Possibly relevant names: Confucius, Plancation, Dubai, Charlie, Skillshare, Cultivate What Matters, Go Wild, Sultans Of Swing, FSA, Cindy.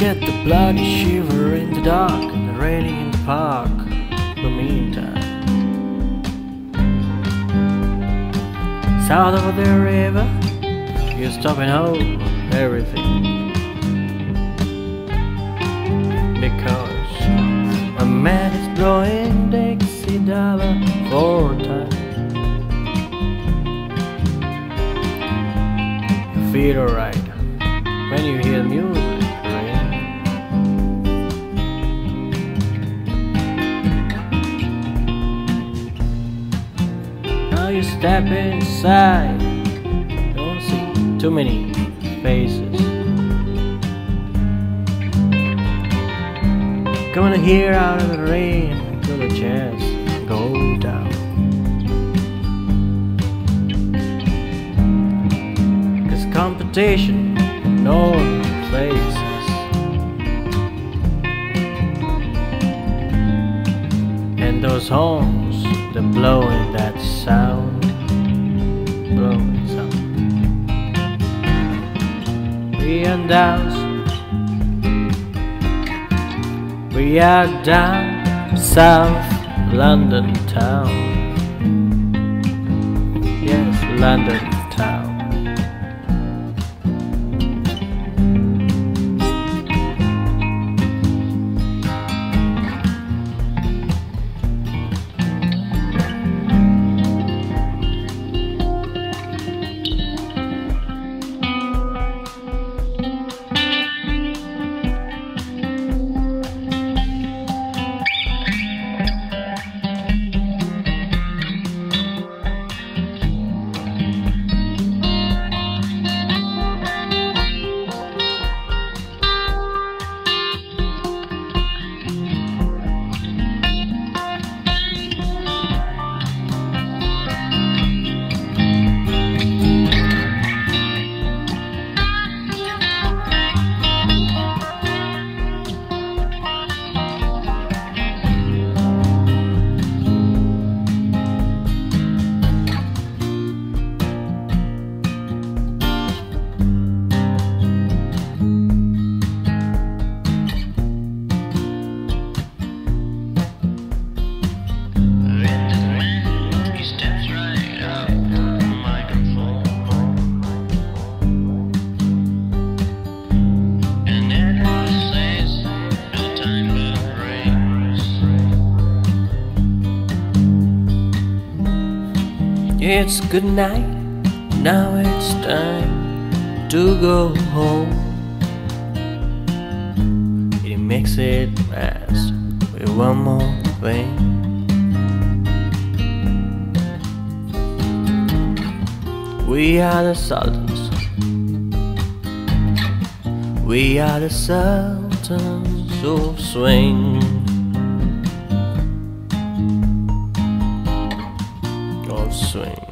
get the bloody shiver in the dark and the railing in the park. For meantime, south of the river, you're stopping over everything, because a man is blowing Dixie Dollar 4 times. You feel alright when you hear the music. You step inside, don't see too many faces. Coming here out of the rain till the chairs go down. There's competition in all the places, and those homes, the blowing that sound, blowing sound. We are down, we are down South London town. Yes, London town. It's good night, now it's time to go home. It makes it last with one more thing. We are the Sultans, we are the Sultans of Swing. Swing.